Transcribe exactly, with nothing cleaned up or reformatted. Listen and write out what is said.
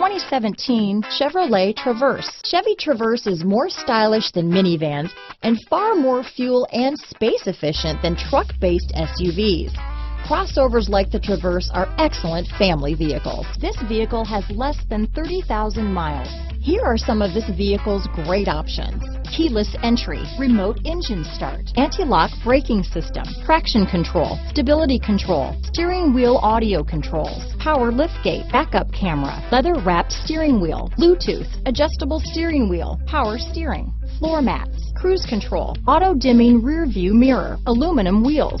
twenty seventeen Chevrolet Traverse. Chevy Traverse is more stylish than minivans and far more fuel and space efficient than truck-based S U Vs. Crossovers like the Traverse are excellent family vehicles. This vehicle has less than thirty thousand miles. Here are some of this vehicle's great options: keyless entry, remote engine start, anti-lock braking system, traction control, stability control, steering wheel audio controls, power liftgate, backup camera, leather-wrapped steering wheel, Bluetooth, adjustable steering wheel, power steering, floor mats, cruise control, auto-dimming rear-view mirror, aluminum wheels,